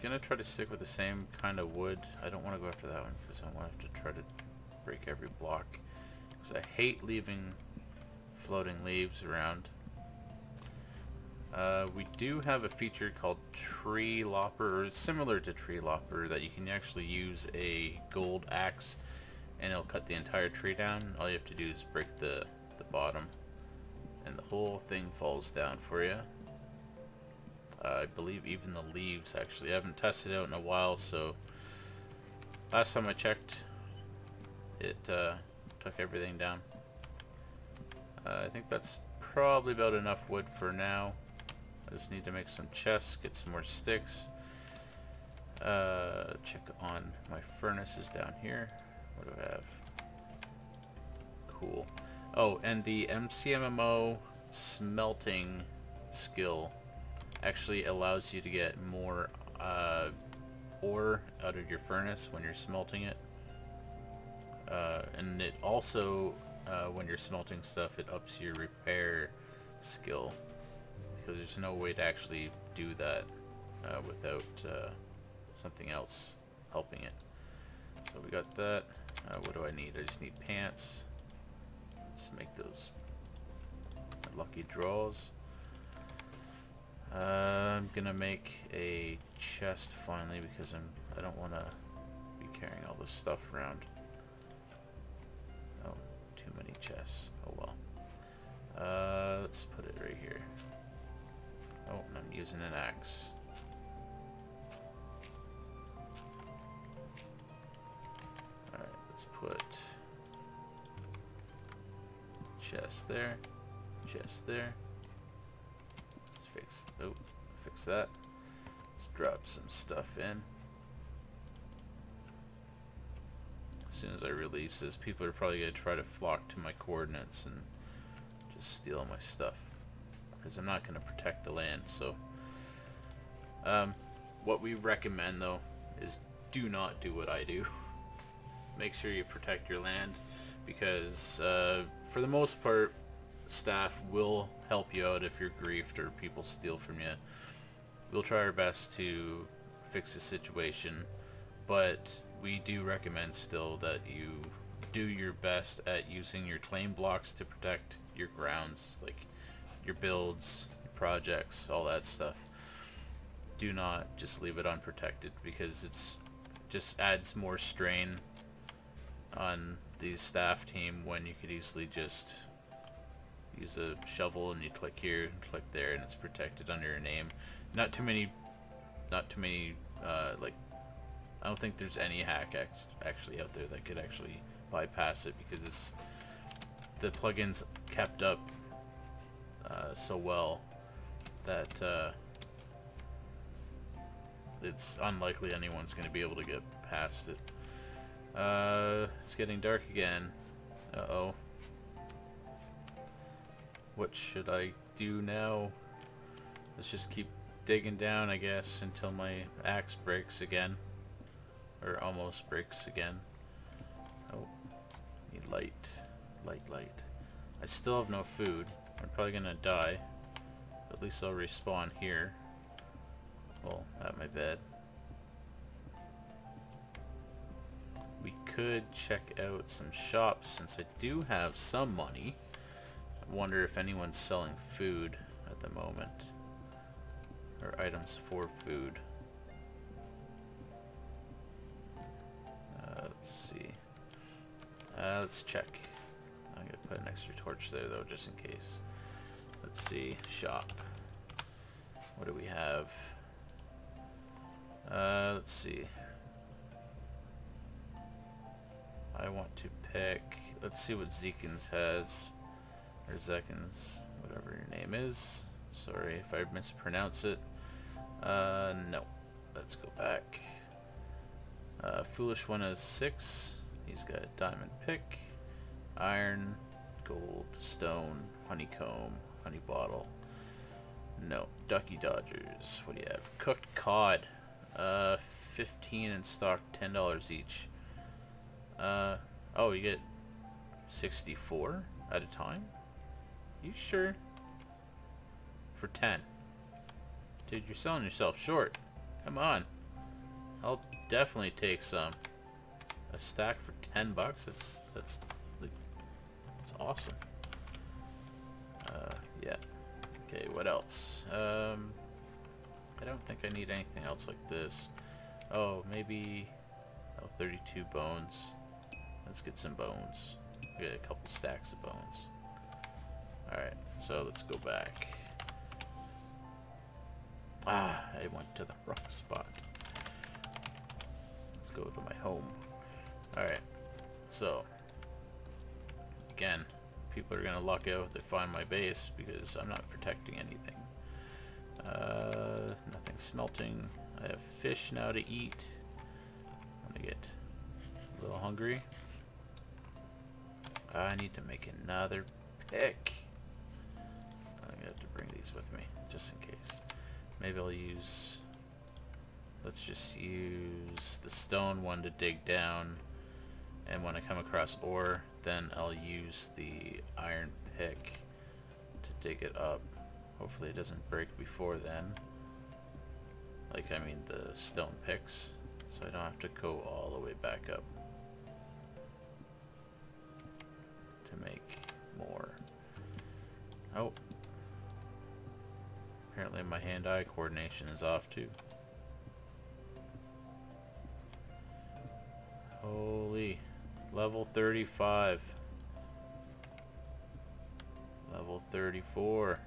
gonna try to stick with the same kind of wood. I don't want to go after that one because I want to have to try to break every block. Because I hate leaving floating leaves around. We do have a feature called Tree Lopper, or similar to Tree Lopper, that you can actually use a gold axe and it'll cut the entire tree down. All you have to do is break the bottom and the whole thing falls down for you. I believe even the leaves, actually. I haven't tested it out in a while, so last time I checked it took everything down. I think that's probably about enough wood for now. I just need to make some chests, get some more sticks. Check on my furnaces down here. What do I have? Cool. Oh, and the MCMMO smelting skill actually allows you to get more ore out of your furnace when you're smelting it. And it also, when you're smelting stuff, it ups your repair skill. Because there's no way to actually do that without something else helping it. So we got that. What do I need? I just need pants. Let's make those lucky draws. I'm gonna make a chest finally because I don't want to be carrying all this stuff around. Oh, too many chests. Oh well. Let's put it right here. Oh, and I'm using an axe. Alright, let's put chest there, chest there. Let's fix, oh, fix that. Let's drop some stuff in. As soon as I release this, people are probably going to try to flock to my coordinates and just steal my stuff. Because I'm not going to protect the land, so... what we recommend, though, is do not do what I do. Make sure you protect your land, because for the most part, staff will help you out if you're griefed or people steal from you. We'll try our best to fix the situation, but we do recommend still that you do your best at using your claim blocks to protect your grounds, like your builds, your projects, all that stuff. Do not just leave it unprotected because it's just adds more strain on the staff team when you could easily just use a shovel and you click here and click there and it's protected under your name. Not too many like, I don't think there's any hack actually out there that could actually bypass it because it's the plugins kept up so well that it's unlikely anyone's going to be able to get past it. It's getting dark again. Uh-oh. What should I do now? Let's just keep digging down, I guess, until my axe breaks again. Or almost breaks again. Oh, need light. Light, light. I still have no food. I'm probably gonna die. At least I'll respawn here. Well, at my bed. We could check out some shops since I do have some money. I wonder if anyone's selling food at the moment. Or items for food. Let's see. Let's check. I'm gonna put an extra torch there though, just in case. Let's see. Shop. What do we have? Let's see. I want to pick... Let's see what Zekins has. Or Zekins, whatever your name is. Sorry if I mispronounce it. No. Let's go back. Foolish One has 6. He's got a diamond pick. Iron, gold, stone, honeycomb, honey bottle. No. Ducky Dodgers. What do you have? Cooked cod. 15 in stock, $10 each. Oh, you get 64 at a time? You sure? For 10. Dude, you're selling yourself short. Come on. I'll definitely take some. A stack for $10? That's awesome. Yeah. Okay, what else? I don't think I need anything else like this. Oh, maybe... Oh, 32 bones. Let's get some bones. We got a couple stacks of bones. Alright, so let's go back. Ah, I went to the wrong spot. Let's go to my home. Alright, so... Again, people are going to luck out if they find my base, because I'm not protecting anything. Nothing smelting. I have fish now to eat. I'm gonna get a little hungry. I need to make another pick. I'm gonna have to bring these with me just in case. Maybe I'll use... Let's just use the stone one to dig down, and when I come across ore, then I'll use the iron pick to dig it up. Hopefully it doesn't break before then. Like, I mean, the stone picks, so I don't have to go all the way back up to make more. Oh. Apparently my hand-eye coordination is off too. Holy. Level 35. Level 34.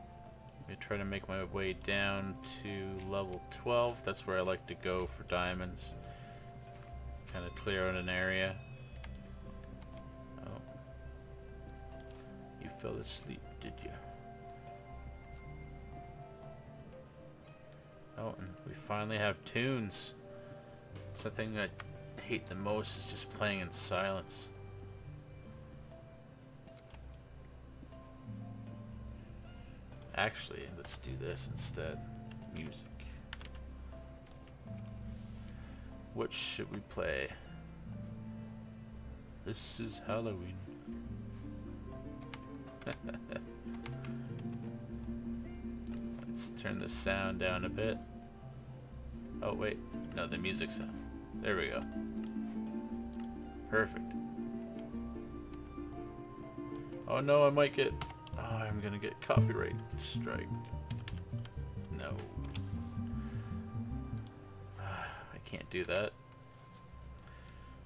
I'm gonna try to make my way down to level 12. That's where I like to go for diamonds. Kind of clear out an area. Oh. You fell asleep, did you? Oh, and we finally have tunes. It's the thing that I hate the most, is just playing in silence. Actually, let's do this instead. Music. What should we play? This is Halloween. Let's turn the sound down a bit. Oh wait, no, the music sound. There we go. Perfect. Oh no, I might get... I'm gonna get copyright striked. No. I can't do that.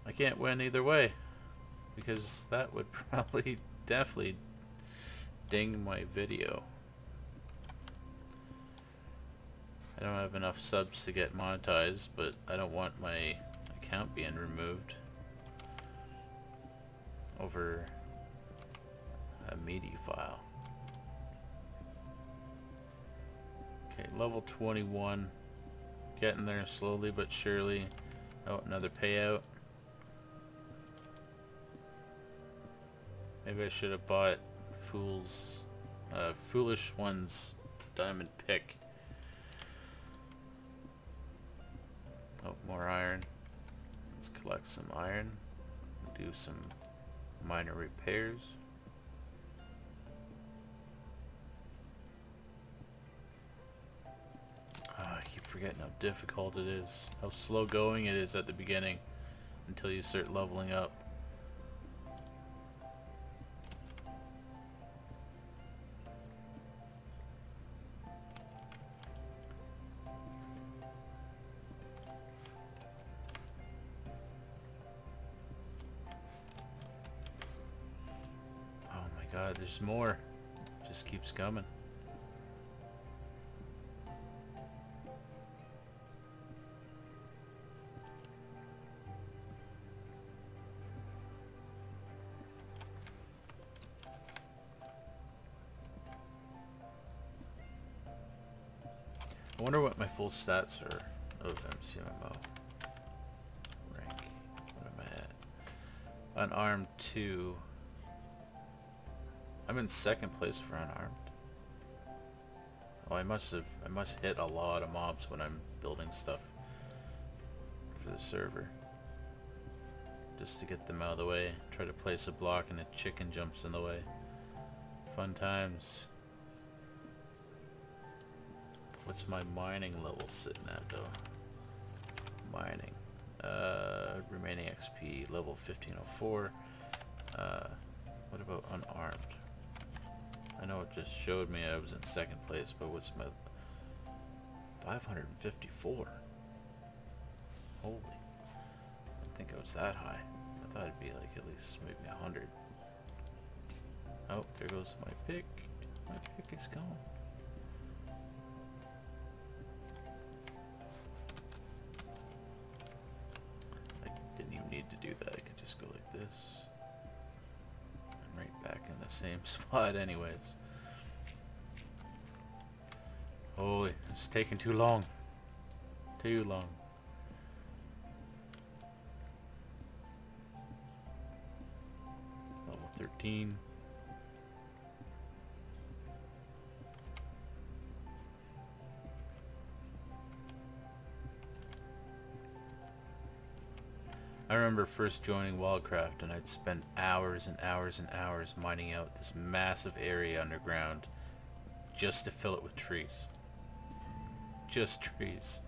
I can't win either way, because that would probably definitely ding my video. I don't have enough subs to get monetized, but I don't want my account being removed over a MIDI file. Okay, level 21. Getting there slowly but surely. Oh, another payout. Maybe I should have bought Foolish Ones diamond pick. Oh, more iron. Let's collect some iron. Do some minor repairs. Forgetting how difficult it is, how slow going it is at the beginning until you start leveling up. Oh my god, there's more. It just keeps coming. I wonder what my full stats are of MCMMO. Rank. What am I at? Unarmed 2. I'm in second place for unarmed. Oh, I must hit a lot of mobs when I'm building stuff for the server. Just to get them out of the way. Try to place a block and a chicken jumps in the way. Fun times. What's my mining level sitting at, though? Mining. Remaining XP, level 1504. What about unarmed? I know it just showed me I was in second place, but what's my... 554. Holy. I didn't think I was that high. I thought it'd be like at least maybe 100. Oh, there goes my pick. My pick is gone. I didn't even need to do that. I could just go like this. I'm right back in the same spot anyways. Holy, it's taking too long. Too long. Level 13. I remember first joining Wildcraft, and I'd spend hours and hours and hours mining out this massive area underground just to fill it with trees. Just trees.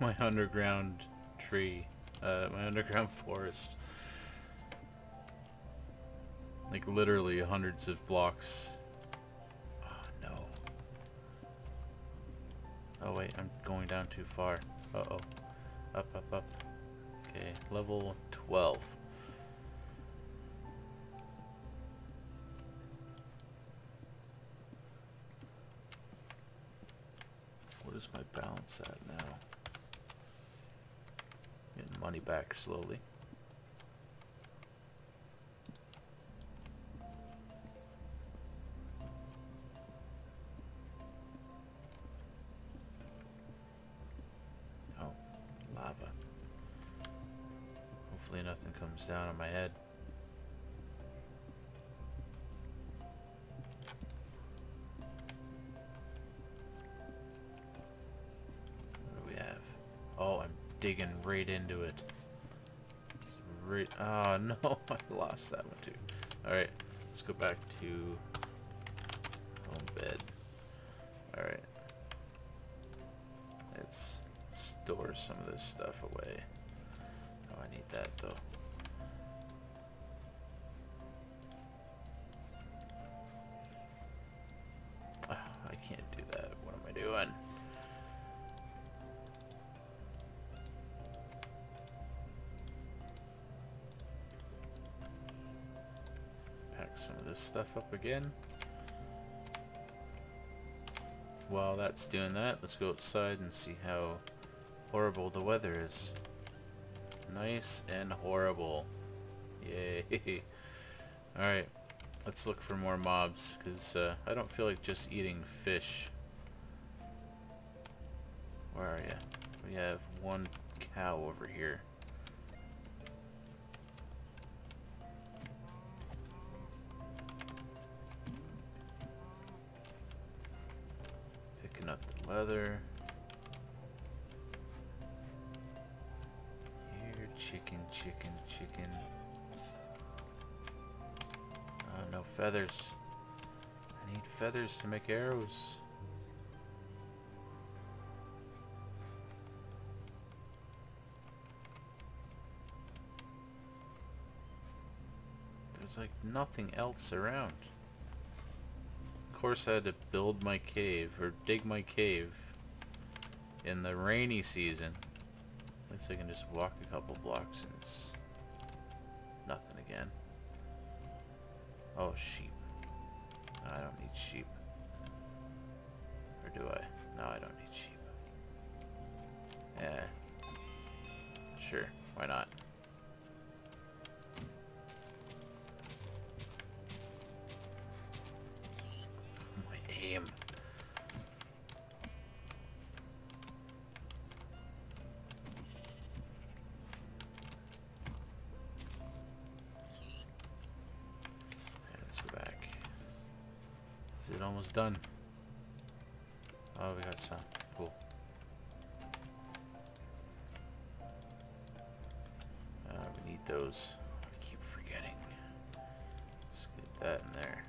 My underground tree, my underground forest. Like literally hundreds of blocks. Oh no. Oh wait, I'm going down too far. Uh-oh. Up, up, up. Okay, level 12. What is my balance at now? Getting money back slowly. Nothing comes down on my head. What do we have? Oh, I'm digging right into it. It's right. Oh no, I lost that one too. Alright, let's go back to home bed. Alright. Let's store some of this stuff away. Need that though. Oh, I can't do that. What am I doing? Pack some of this stuff up again. While that's doing that, let's go outside and see how horrible the weather is. Nice and horrible. Yay. Alright, let's look for more mobs, because I don't feel like just eating fish. Where are ya? We have one cow over here. Picking up the leather. Chicken. Oh, no feathers. I need feathers to make arrows. There's like nothing else around. Of course I had to build my cave, or dig my cave, in the rainy season. At least I can just walk a couple blocks and it's nothing again. Oh, sheep. No, I don't need sheep. Or do I? No, I don't need sheep. Yeah. Sure, why not? My aim. It almost done. Oh, we got some. Cool. We need those. I keep forgetting. Let's get that in there.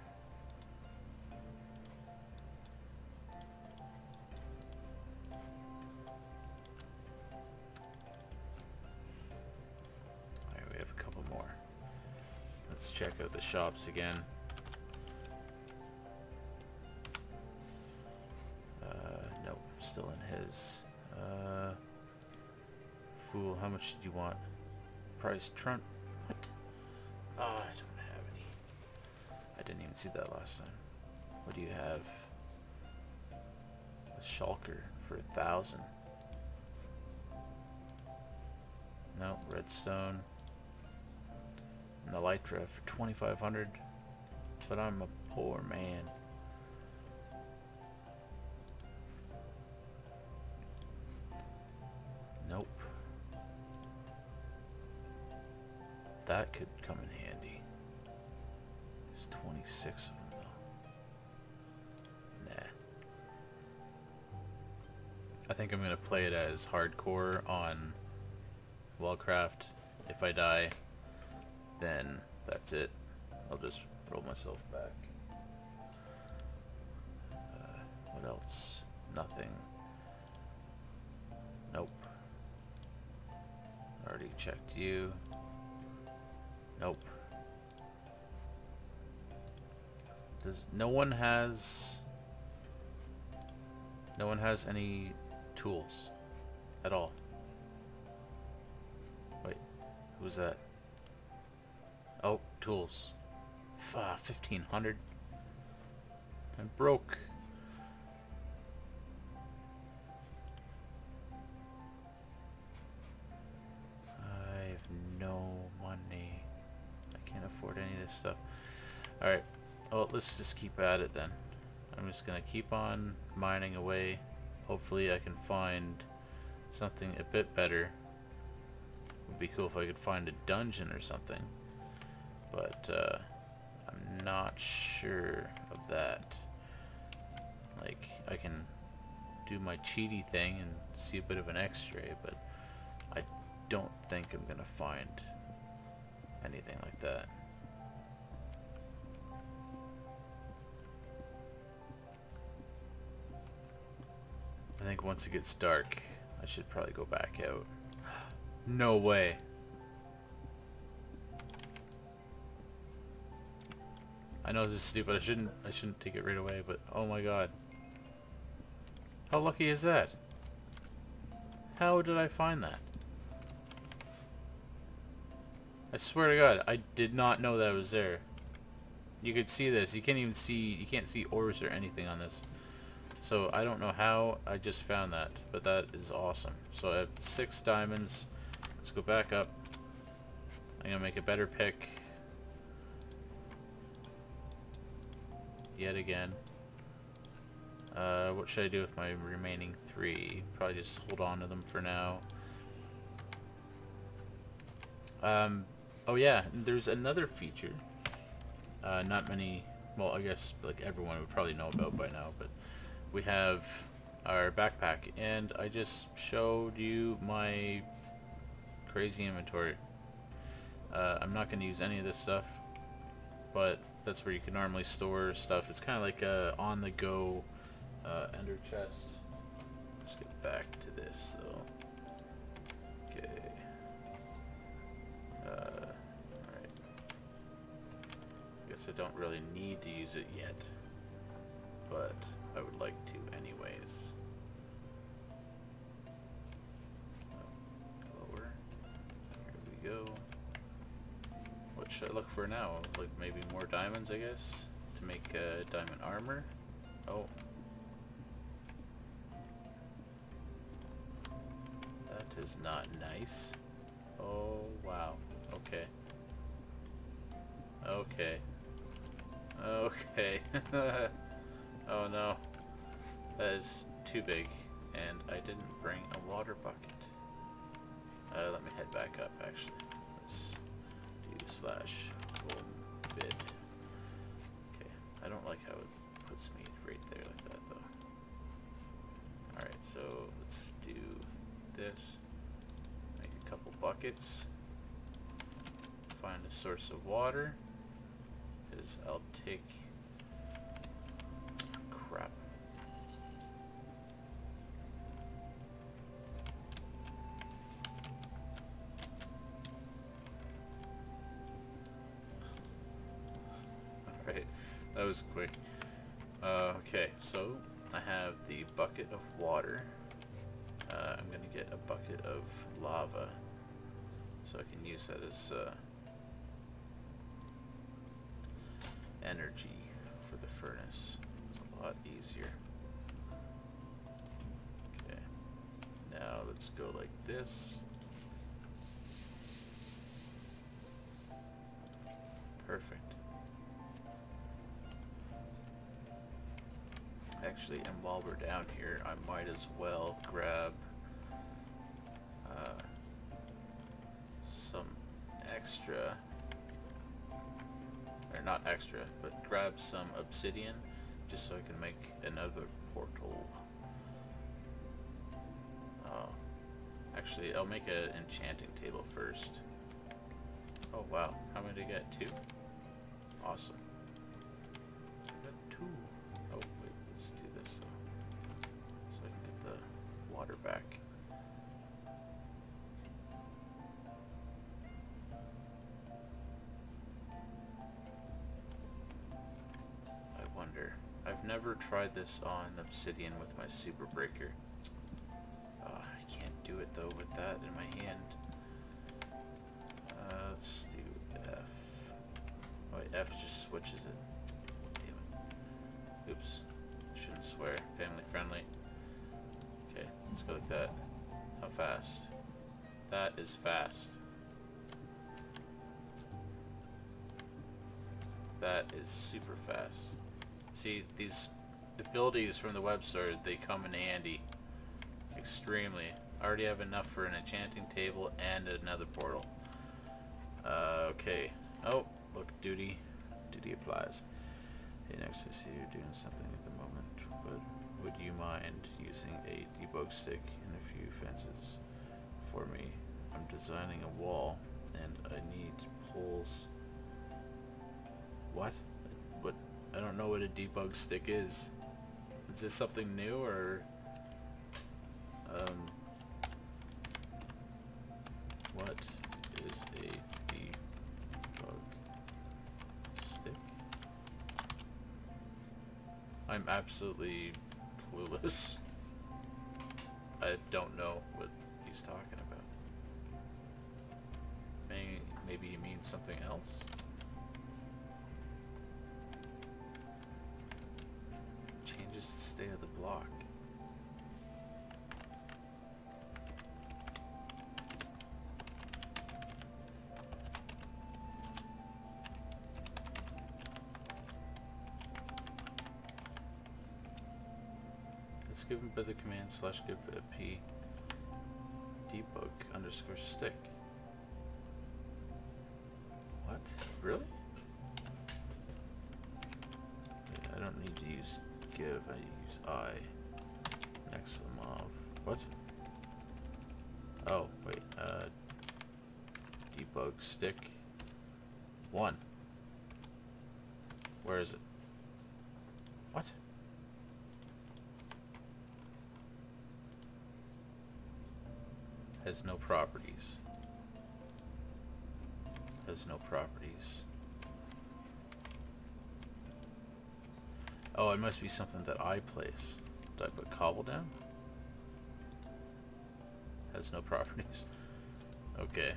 let's check out the shops again. Nope, still in his. Fool, how much did you want? Price Trump. What? Oh, I don't have any. I didn't even see that last time. What do you have? A shulker for 1,000. Nope, redstone. An elytra for 2,500. But I'm a poor man. Nope. That could come in handy. It's 26 of them though. Nah. I think I'm going to play it as hardcore on Wildcraft. If I die, then that's it. I'll just roll myself back. What else? Nothing. Nope. Already checked you. Nope. No one has any tools at all. Wait, who's that? Oh, tools. 1,500. I'm broke. I have no money. I can't afford any of this stuff. Alright. Well, let's just keep at it then. I'm just gonna keep on mining away. Hopefully I can find something a bit better. It would be cool if I could find a dungeon or something. But I'm not sure of that. Like, I can do my cheaty thing and see a bit of an x-ray, but I don't think I'm gonna find anything like that. I think once it gets dark, I should probably go back out. No way! I know this is stupid. I shouldn't take it right away, but oh my god. How lucky is that? How did I find that? I swear to god, I did not know that was there. You could see this. You can't even see, you can't see ores or anything on this. So I don't know how I just found that, but that is awesome. So I have 6 diamonds. Let's go back up. I'm gonna make a better pick. Yet again. What should I do with my remaining 3? Probably just hold on to them for now. Oh yeah, there's another feature. Not many, well, I guess like everyone would probably know about by now, but we have our backpack, and I just showed you my crazy inventory. I'm not gonna use any of this stuff, but that's where you can normally store stuff. It's kind of like a on-the-go ender chest. Let's get back to this, though. Okay. Alright. I guess I don't really need to use it yet, but I would like to anyways. Lower. Here we go. What should I look for now? Like maybe more diamonds, I guess, to make diamond armor. Oh, that is not nice. Oh wow. Okay. Okay. Okay. Oh no, that is too big, and I didn't bring a water bucket. Let me head back up. Actually, let's. /bid. Okay, I don't like how it puts me right there like that though. Alright, so let's do this. Make a couple buckets. Find a source of water. Because I'll take... crap. was quick. Okay, so I have the bucket of water. I'm going to get a bucket of lava, so I can use that as energy for the furnace. It's a lot easier. Okay, now let's go like this. Perfect. Actually, and while we're down here, I might as well grab some extra, or not extra, but grab some obsidian just so I can make another portal. Actually, I'll make an enchanting table first. Oh wow, how many did I get? 2? Awesome. I got 2. Oh wait, let's do this though, so I can get the water back. I wonder. I've never tried this on obsidian with my super breaker. I can't do it though with that in my hand. Let's do F. Oh, wait, F just switches it. Damn it. Oops. Shouldn't swear. Family friendly. Okay, let's go like that. How fast? That is fast. That is super fast. See, these abilities from the web store, they come in handy. Extremely. I already have enough for an enchanting table and another portal. Okay. Oh, look, duty. Duty applies. Hey, next I see you're doing something at the moment, but would you mind using a debug stick and a few fences for me? I'm designing a wall, and I need poles. What? What? I don't know what a debug stick is. Is this something new, or... what is a... I'm absolutely clueless. I don't know what he's talking about. Maybe he means something else? Changes the state of the block. Given by the command slash give p debug underscore stick. What? Really? I don't need to use give, I use I. Next to the mob. What? Oh, wait. Debug stick 1. Where is it? What? Has no properties. Has no properties. Oh, it must be something that I place. Did I put cobble down? Has no properties. Okay.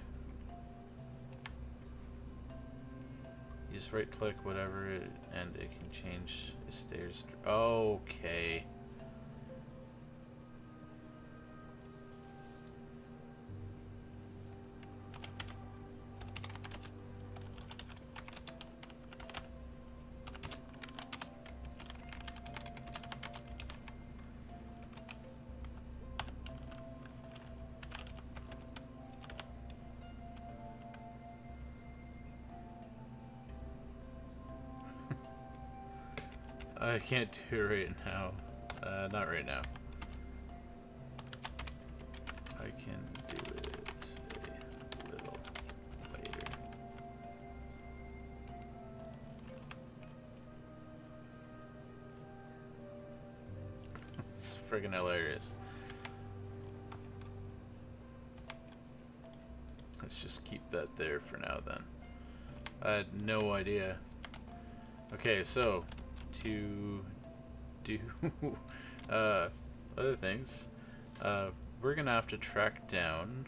You just right click whatever and it can change its stairs. Okay. I can't do it right now. Not right now. I can do it a little later. It's friggin' hilarious. Let's just keep that there for now then. I had no idea. Okay, so to do other things, we're gonna have to track down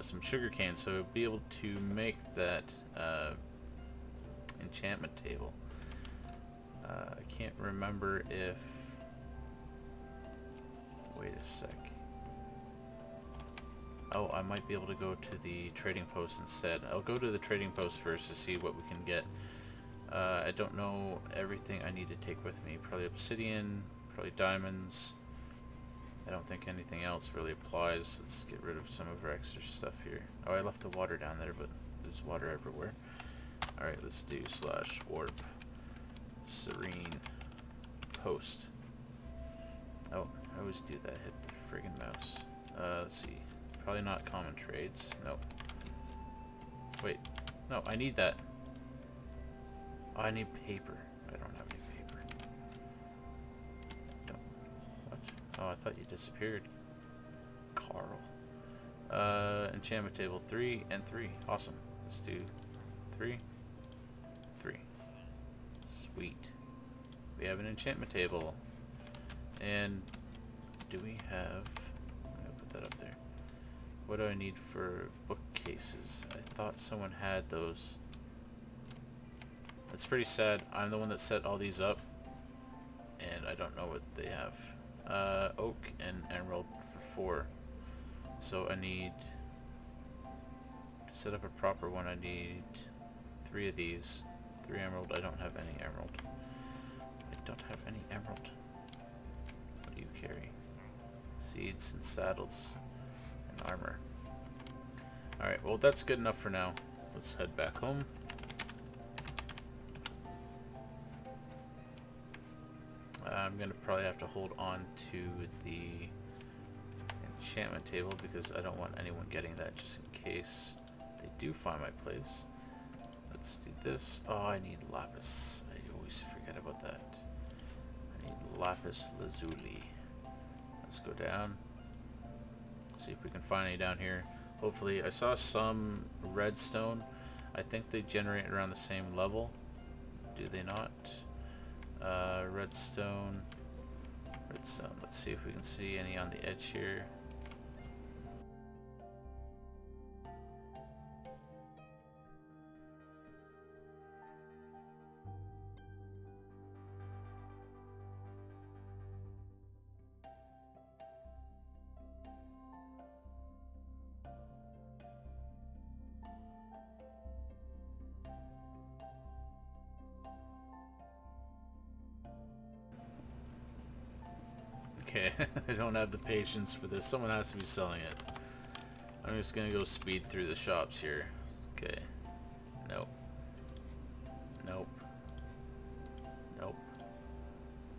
some sugar cane, so we'll be able to make that enchantment table. I can't remember if... Wait a sec. Oh, I might be able to go to the trading post instead. I'll go to the trading post first to see what we can get. I don't know everything I need to take with me. Probably obsidian, probably diamonds. I don't think anything else really applies. Let's get rid of some of our extra stuff here. Oh, I left the water down there, but there's water everywhere. Alright, let's do slash warp serene post. Oh, I always do that. Hit the friggin' mouse. Let's see. Probably not common trades. Nope. Wait. No, I need that. Oh, I need paper. I don't have any paper. Don't. What? Oh, I thought you disappeared. Carl. Enchantment table 3 and 3. Awesome. Let's do 3. 3. Sweet. We have an enchantment table. And do we have... I'm going to put that up there. What do I need for bookcases? I thought someone had those. That's pretty sad. I'm the one that set all these up, and I don't know what they have. Oak and emerald for 4. So I need to set up a proper one. I need 3 of these. 3 emerald. I don't have any emerald. I don't have any emerald. What do you carry? Seeds and saddles. Armor. Alright, well that's good enough for now. Let's head back home. I'm gonna probably have to hold on to the enchantment table because I don't want anyone getting that, just in case they do find my place. Let's do this. Oh, I need lapis. I always forget about that. I need lapis lazuli. Let's go down. See if we can find any down here. Hopefully, I saw some redstone. I think they generate around the same level. Do they not? Redstone. Redstone. Let's see if we can see any on the edge here. Okay, I don't have the patience for this. Someone has to be selling it. I'm just gonna go speed through the shops here. Okay. Nope. Nope. Nope.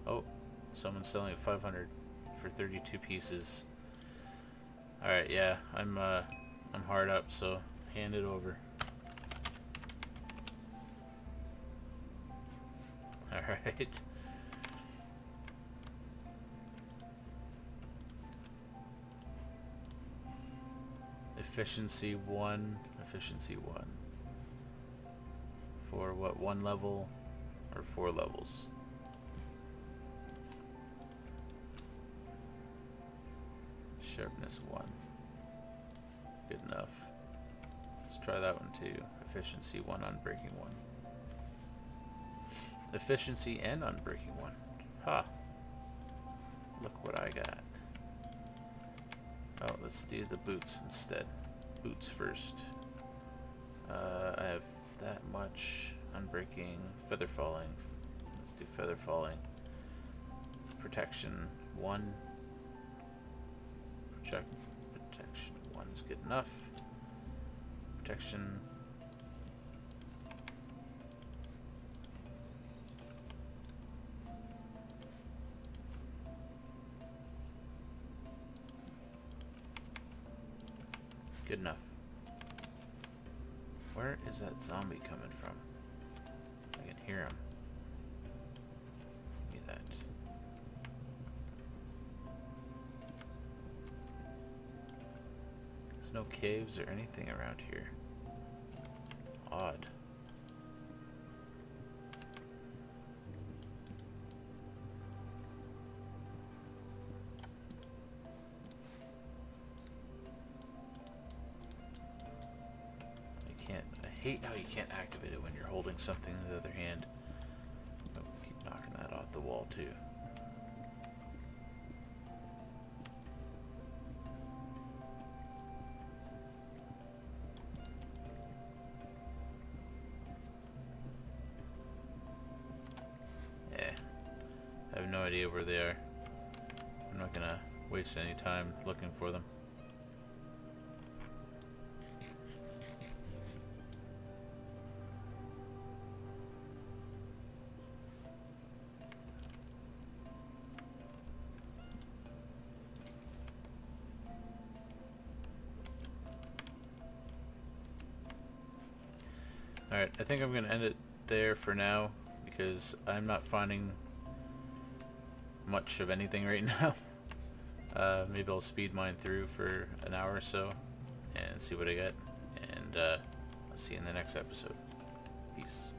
Oh, someone's selling it 500 for 32 pieces. Alright, yeah, I'm hard up, so hand it over. Alright. Efficiency 1, efficiency 1. For what, 1 level or 4 levels? Sharpness 1. Good enough. Let's try that one too. Efficiency 1, unbreaking 1. Efficiency and unbreaking 1. Ha! Huh. Look what I got. Oh, let's do the boots instead. Boots first. I have that much. Unbreaking, feather falling. Let's do feather falling. Protection 1. Protection 1 is good enough. Protection. Good enough. Where is that zombie coming from? I can hear him. Give me that. There's no caves or anything around here. Odd. can't. I hate how you can't activate it when you're holding something in the other hand. Oh, keep knocking that off the wall too. Yeah, I have no idea where they are. I'm not gonna waste any time looking for them. Alright, I think I'm going to end it there for now, because I'm not finding much of anything right now. Maybe I'll speed mine through for an hour or so and see what I get, and I'll see you in the next episode. Peace.